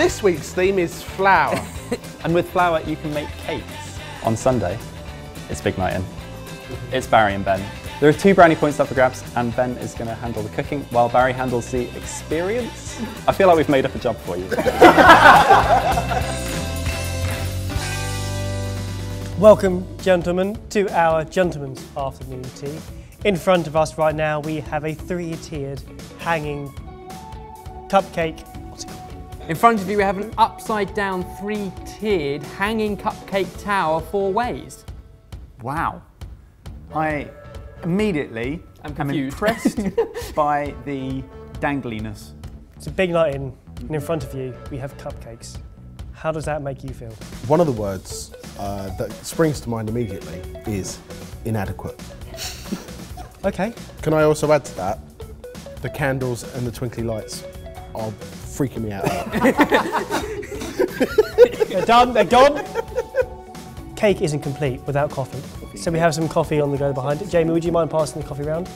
This week's theme is flour. And with flour, you can make cakes. On Sunday, it's Big Night In. It's Barry and Ben. There are 2 brownie points up for grabs, and Ben is going to handle the cooking while Barry handles the experience. I feel like we've made up a job for you. Welcome, gentlemen, to our gentlemen's afternoon tea. In front of us right now, we have a 3-tiered hanging cupcake. In front of you, we have an upside-down 3-tiered hanging cupcake tower 4 ways. Wow. I immediately am impressed by the dangliness. It's a big night in, and in front of you, we have cupcakes. How does that make you feel? One of the words that springs to mind immediately is inadequate. Okay. Can I also add to that? The candles and the twinkly lights are freaking me out. They're done, they're gone. Cake isn't complete without coffee. So we have some coffee on the go behind it. Jamie, would you mind passing the coffee round?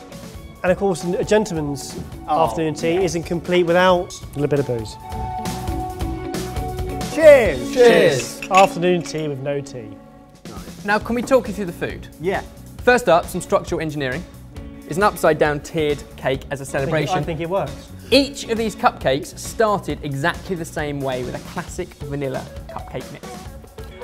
And of course, a gentleman's afternoon tea isn't complete without a little bit of booze. Cheers! Cheers! Afternoon tea with no tea. Nice. Now, can we talk you through the food? Yeah. First up, some structural engineering. It's an upside-down tiered cake as a celebration. I think it works. Each of these cupcakes started exactly the same way with a classic vanilla cupcake mix.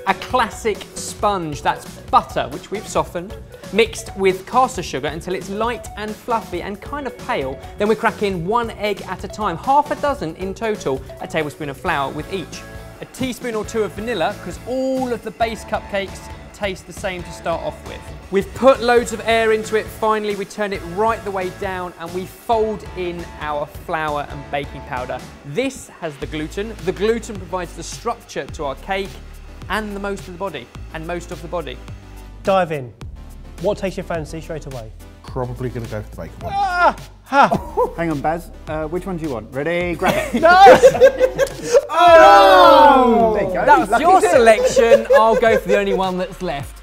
A classic sponge, that's butter, which we've softened, mixed with caster sugar until it's light and fluffy and kind of pale. Then we crack in 1 egg at a time, 6 in total, a tablespoon of flour with each. A teaspoon or 2 of vanilla, because all of the base cupcakes taste the same to start off with. We've put loads of air into it. Finally, we turn it right the way down and we fold in our flour and baking powder. This has the gluten. The gluten provides the structure to our cake and the most of the body, Dive in. What takes your fancy straight away? Probably going to go for the bacon one. Hang on, Baz. Which one do you want? Ready? Grab it. Nice! Oh! There you go. That was your selection. I'll go for the only one that's left.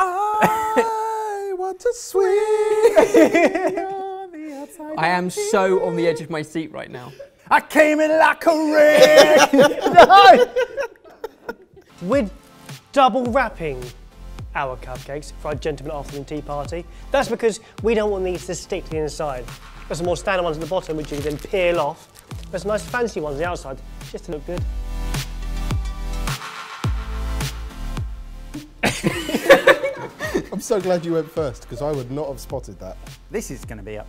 I want to swing on the outside. I am so on the edge of my seat right now. I came in like a wreck. No! We're double wrapping our cupcakes for our gentleman afternoon tea party. That's because we don't want these to stick to the inside. There's some more standard ones at the bottom which you can then peel off. There's some nice fancy ones on the outside just to look good. I'm so glad you went first because I would not have spotted that. This is going to be up.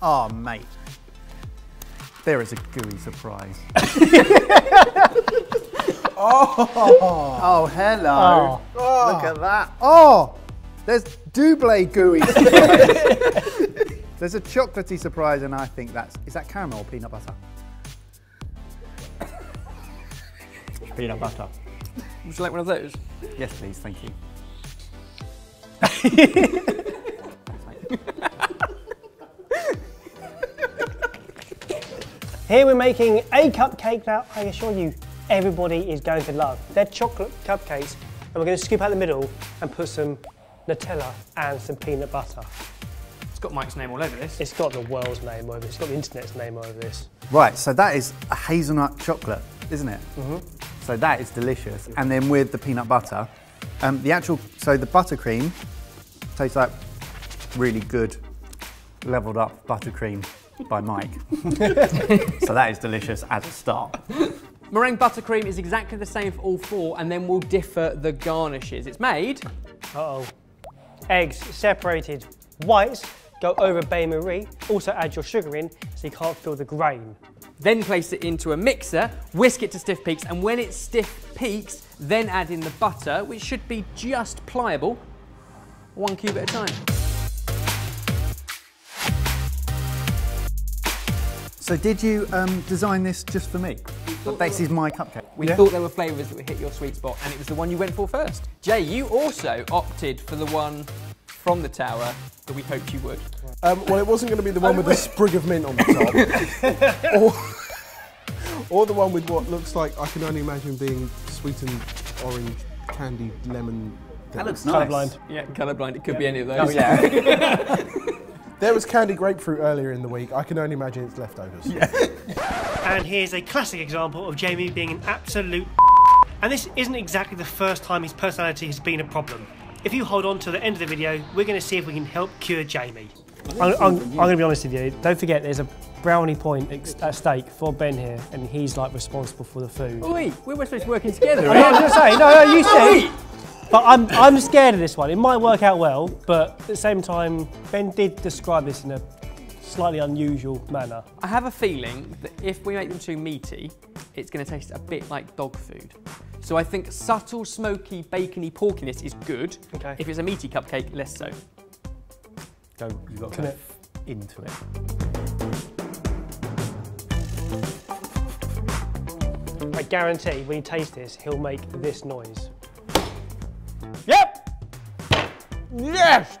Oh, mate. There is a gooey surprise. Oh, hello. Oh. Look at that. Oh, there's Doublé gooey. There's a chocolatey surprise, and I think that's... Is that caramel or peanut butter? Peanut butter. Would you like one of those? Yes, please. Thank you. Here we're making a cupcake that I assure you everybody is going to love. They're chocolate cupcakes, and we're going to scoop out the middle and put some Nutella and some peanut butter. It's got Mike's name all over this. It's got the world's name over this. It's got the internet's name over this. Right, so that is a hazelnut chocolate, isn't it? Mm-hmm. So that is delicious. And then with the peanut butter, the buttercream tastes like really good, leveled up buttercream by Mike. So that is delicious as a start. Meringue buttercream is exactly the same for all 4, and then we'll differ the garnishes. It's made... Eggs separated. Whites go over bain-marie. Also add your sugar in so you can't feel the grain. Then place it into a mixer, whisk it to stiff peaks, and when it's stiff peaks, then add in the butter, which should be just pliable, 1 cube at a time. So did you design this just for me? But this is my cupcake. We thought there were flavours that would hit your sweet spot, and it was the one you went for first. Jay, you also opted for the one from the tower that we hoped you would. Well, it wasn't going to be the one with the sprig of mint on the top. or the one with what looks like, I can only imagine being sweetened orange, candied lemon. That looks nice. Colourblind. Yeah, colourblind. It could be any of those. Oh, yeah. There was candy grapefruit earlier in the week. I can only imagine it's leftovers. Yeah. And here's a classic example of Jamie being an absolute and this isn't exactly the first time his personality has been a problem. If you hold on to the end of the video, we're going to see if we can help cure Jamie. I'm going to be honest with you. Don't forget, there's a brownie point at stake for Ben here, and he's like responsible for the food. Wait, we were supposed to be working together. Right? I was going to say, no, you said. But I'm scared of this one. It might work out well, but at the same time, Ben did describe this in a slightly unusual manner. I have a feeling that if we make them too meaty, it's going to taste a bit like dog food. So I think subtle, smoky, bacony porkiness is good. Okay. If it's a meaty cupcake, less so. Go, you've got to go into it. I guarantee when you taste this, he'll make this noise. Yep! Yes!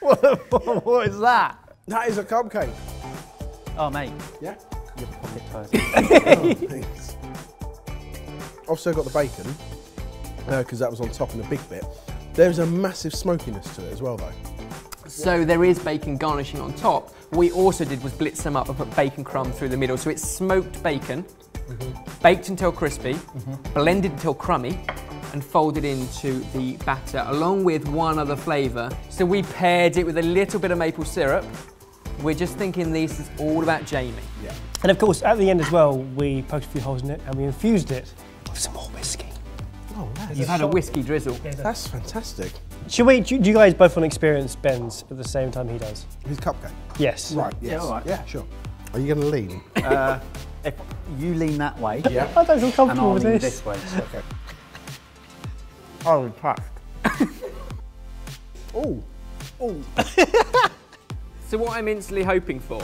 What is that? That is a cupcake. Oh, mate. Yeah? Your pocket closed. Oh, thanks. I've still got the bacon, because that was on top in a big bit. There's a massive smokiness to it as well, though. So yeah, there is bacon garnishing on top. What we also did was blitz them up and put bacon crumb through the middle. So it's smoked bacon, baked until crispy, blended until crummy, and folded into the batter, along with one other flavour. So we paired it with a little bit of maple syrup. We're just thinking this is all about Jamie. Yeah. And of course, at the end as well, we poked a few holes in it and we infused it with some more whiskey. Oh, nice. You've had a whiskey drizzle. Yeah, that's fantastic. Should we, do you guys both want to experience Ben's at the same time he does? His cupcake? Yes. Right, yes. Yeah, all right. Yeah, sure. Are you going to lean? If you lean that way. Yeah. I don't feel comfortable with this. And I'll lean this way. Okay. Oh, I'm packed. Oh. Oh. So what I'm instantly hoping for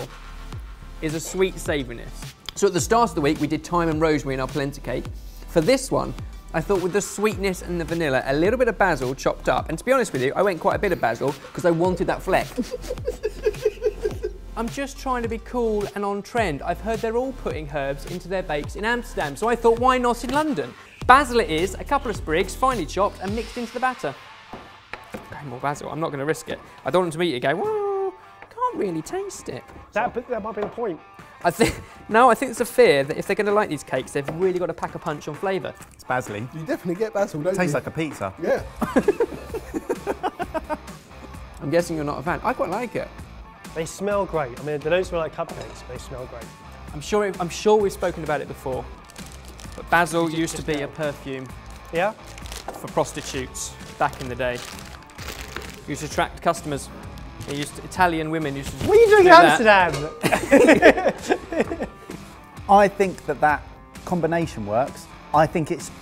is a sweet savouriness. So at the start of the week, we did thyme and rosemary in our polenta cake. For this one, I thought with the sweetness and the vanilla, a little bit of basil chopped up. And to be honest with you, I went quite a bit of basil because I wanted that fleck. I'm just trying to be cool and on trend. I've heard they're all putting herbs into their bakes in Amsterdam, so I thought, why not in London? Basil it is, a couple of sprigs, finely chopped and mixed into the batter. Okay, more basil, I'm not going to risk it. I don't want them to eat it and go, whoa, can't really taste it. That might be the point. I think it's a fear that if they're going to like these cakes, they've really got to pack a punch on flavour. It's basil. You definitely get basil, don't you? It tastes like a pizza. Yeah. I'm guessing you're not a fan. I quite like it. They smell great. I mean, they don't smell like cupcakes, but they smell great. I'm sure we've spoken about it before. But basil used to be a perfume. Yeah? For prostitutes back in the day. It used to attract customers. Italian women used to. What are you doing in Amsterdam? I think that combination works. I think it's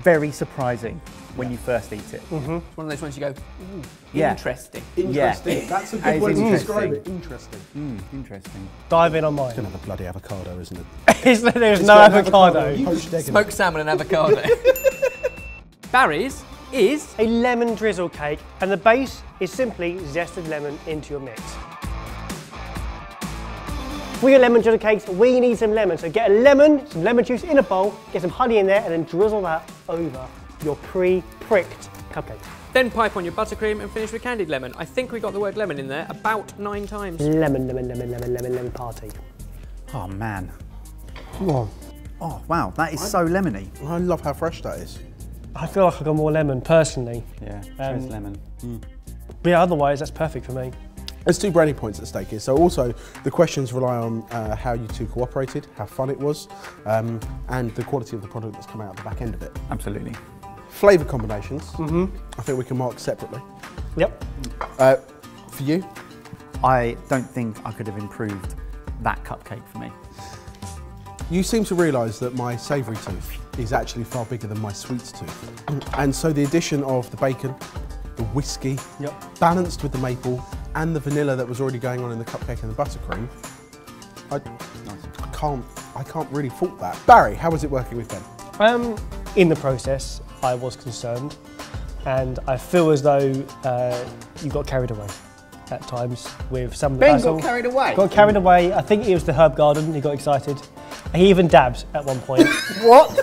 very surprising when you first eat it. Mm-hmm. One of those ones you go, ooh, yeah. Interesting. Interesting. Yeah. That's a good way to describe it. Interesting. Mm, interesting. Dive in on mine. It's going to have a bloody avocado, isn't it? There's no avocado. Smoked salmon and avocado. Barry's is a lemon drizzle cake, and the base is simply zested lemon into your mix. For your lemon drizzle cakes, we need some lemon. So get a lemon, some lemon juice in a bowl, get some honey in there, and then drizzle that over your pre-pricked cupcake. Then pipe on your buttercream and finish with candied lemon. I think we got the word lemon in there about 9 times. Lemon, lemon, lemon, lemon, lemon, lemon party. Oh man. Come on. Oh wow, that is so lemony. I love how fresh that is. I feel like I got more lemon personally. Yeah, it's lemon. Mm. But yeah, otherwise that's perfect for me. There's 2 brownie points at stake here, so also the questions rely on how you two cooperated, how fun it was, and the quality of the product that's come out at the back end of it. Absolutely. Flavour combinations, I think we can mark separately. Yep. For you? I don't think I could have improved that cupcake for me. You seem to realise that my savoury tooth is actually far bigger than my sweets tooth. And so the addition of the bacon, the whiskey, balanced with the maple, and the vanilla that was already going on in the cupcake and the buttercream, I can't really fault that. Barry, how was it working with Ben? In the process, I was concerned, and I feel as though you got carried away at times with some of the basil. Ben got carried away? Got carried away. I think it was the herb garden, he got excited. He even dabbed at one point. What?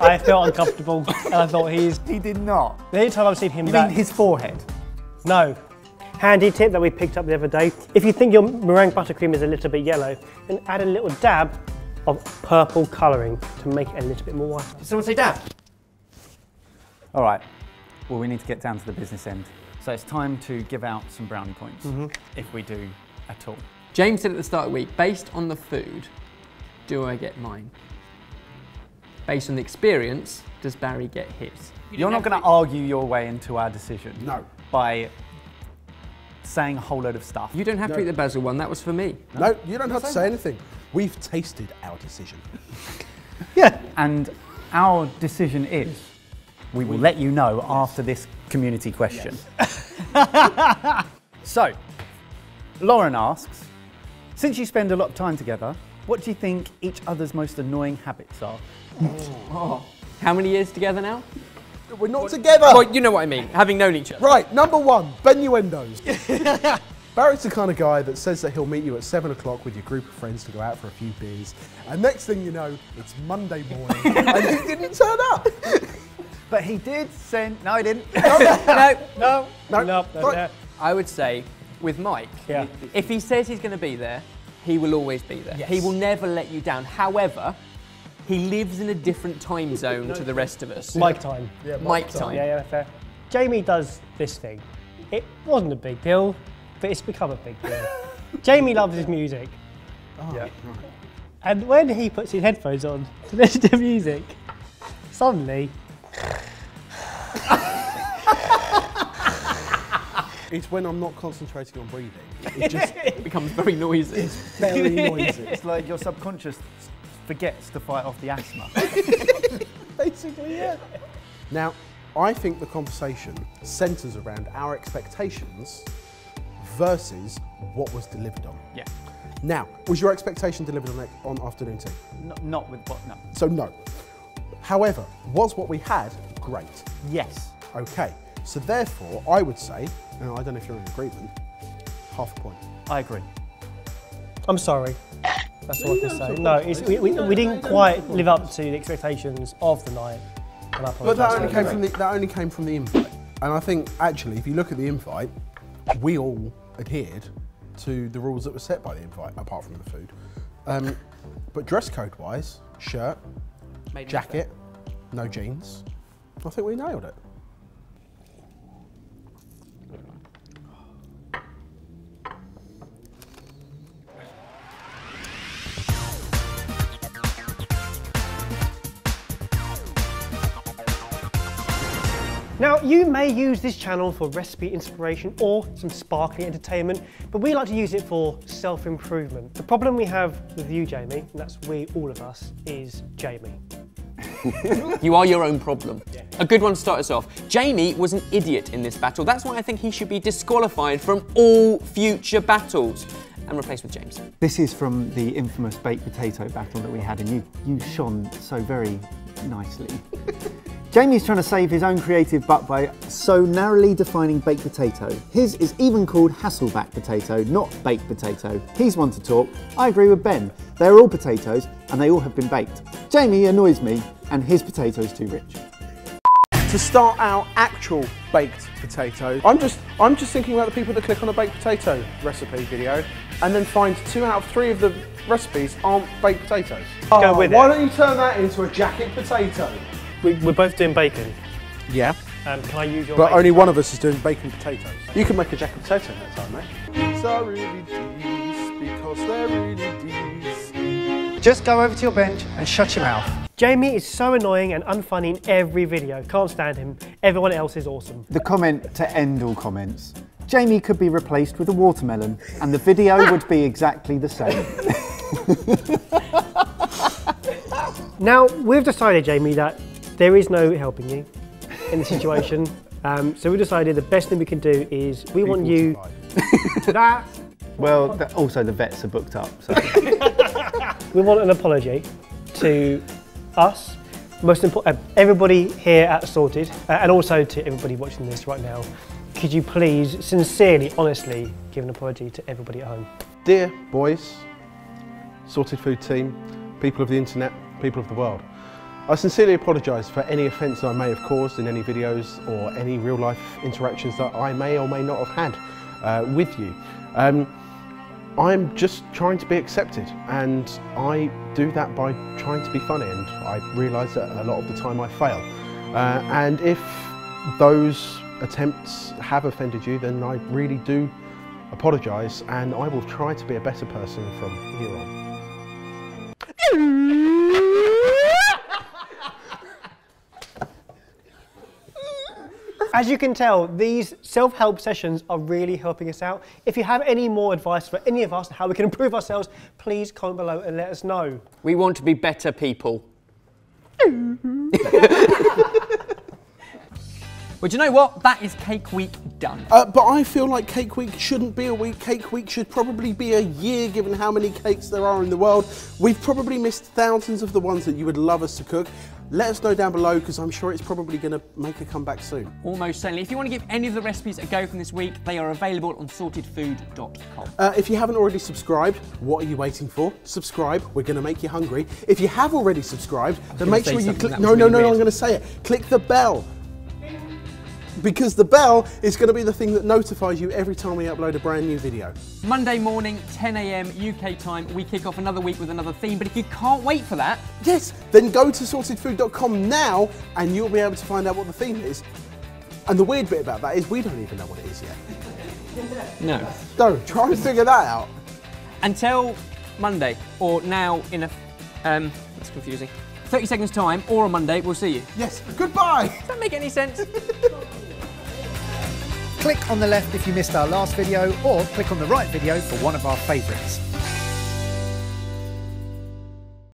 I felt uncomfortable, and I thought he did not. The only time I've seen him back... You mean his forehead? No. Handy tip that we picked up the other day. If you think your meringue buttercream is a little bit yellow, then add a little dab of purple colouring to make it a little bit more whiter. Did someone say dab? All right. Well, we need to get down to the business end. So it's time to give out some brownie points, if we do at all. James said at the start of the week, based on the food, do I get mine? Based on the experience, does Barry get his? You're not going to argue your way into our decision. No. By saying a whole load of stuff. You don't have to eat the basil one, that was for me. No, you don't have to say anything. We've tasted our decision. Yeah. And our decision is, we will let you know after this community question. Yes. So, Lauren asks, since you spend a lot of time together, what do you think each other's most annoying habits are? Oh. How many years together now? We're not together! Well, you know what I mean, having known each other. Right, number 1, benuendos. Barry's the kind of guy that says that he'll meet you at 7 o'clock with your group of friends to go out for a few beers, and next thing you know, it's Monday morning, and he didn't turn up! But he did send... No, he didn't. No. I would say, with Mike, if he says he's going to be there, he will always be there. Yes. He will never let you down. However, he lives in a different time zone to the rest of us. Mike time. Yeah, Mike time. Yeah, fair. Jamie does this thing. It wasn't a big deal, but it's become a big deal. Jamie loves his music. Oh. Yeah. And when he puts his headphones on to listen to music, suddenly... It's when I'm not concentrating on breathing. It just becomes very noisy. It's very noisy. It's like your subconscious forgets to fight off the asthma. Basically, yeah. Now, I think the conversation centres around our expectations versus what was delivered on. Yeah. Now, was your expectation delivered on afternoon tea? No, not with what? No. So, no. However, was what we had great? Yes. Okay. So therefore, I would say, now I don't know if you're in agreement, half a point. I agree. I'm sorry. That's all I can say. No, we didn't quite live up to the expectations of the night. But that only came from the invite. And I think, actually, if you look at the invite, we all adhered to the rules that were set by the invite, apart from the food. But dress code-wise, shirt, jacket, no jeans, I think we nailed it. Now, you may use this channel for recipe inspiration or some sparkling entertainment, but we like to use it for self-improvement. The problem we have with you, Jamie, and that's we, all of us, is Jamie. You are your own problem. Yeah. A good one to start us off. Jamie was an idiot in this battle. That's why I think he should be disqualified from all future battles and replaced with James. This is from the infamous baked potato battle that we had, and you shone so very nicely. Jamie's trying to save his own creative butt by so narrowly defining baked potato. His is even called Hasselback potato, not baked potato. He's one to talk. I agree with Ben. They're all potatoes and they all have been baked. Jamie annoys me and his potato's too rich. To start our actual baked potato, I'm just thinking about the people that click on a baked potato recipe video and then find 2 out of 3 of the recipes aren't baked potatoes. Oh, go with why don't you turn that into a jacket potato? We're both doing bacon. Yeah. Can I use your But only one of us is doing bacon potatoes. You can make a jacket potato in that time, mate. These are really deez, because they're really deez. Just go over to your bench and shut your mouth. Jamie is so annoying and unfunny in every video. Can't stand him. Everyone else is awesome. The comment to end all comments. Jamie could be replaced with a watermelon and the video would be exactly the same. Now, we've decided, Jamie, that there is no helping you in the situation. So we decided the best thing we can do is we want you that. Well, also the vets are booked up, so. We want an apology to us, most important, everybody here at Sorted, and also to everybody watching this right now. Could you please, sincerely, honestly, give an apology to everybody at home? Dear boys, Sorted Food team, people of the internet, people of the world. I sincerely apologise for any offence I may have caused in any videos or any real life interactions that I may or may not have had with you. I'm just trying to be accepted, and I do that by trying to be funny, and I realise that a lot of the time I fail. And if those attempts have offended you, then I really do apologise, and I will try to be a better person from here on. As you can tell, these self-help sessions are really helping us out. If you have any more advice for any of us on how we can improve ourselves, please comment below and let us know. We want to be better people. Well, do you know what? That is Cake Week done. But I feel like Cake Week shouldn't be a week. Cake Week should probably be a year, given how many cakes there are in the world. We've probably missed thousands of the ones that you would love us to cook. Let us know down below, because I'm sure it's probably going to make a comeback soon. Almost certainly. If you want to give any of the recipes a go from this week, they are available on sortedfood.com. If you haven't already subscribed, what are you waiting for? Subscribe. We're going to make you hungry. If you have already subscribed, then make sure you click... No, I'm going to say it. Click the bell. Because the bell is going to be the thing that notifies you every time we upload a brand new video. Monday morning, 10 AM UK time, we kick off another week with another theme, but if you can't wait for that... Yes, then go to sortedfood.com now and you'll be able to find out what the theme is. And the weird bit about that is we don't even know what it is yet. No. So, try and figure that out. Until Monday, or now in a... that's confusing. 30 seconds time, or on Monday, we'll see you. Yes, goodbye! Does that make any sense? Click on the left if you missed our last video, or click on the right video for one of our favourites.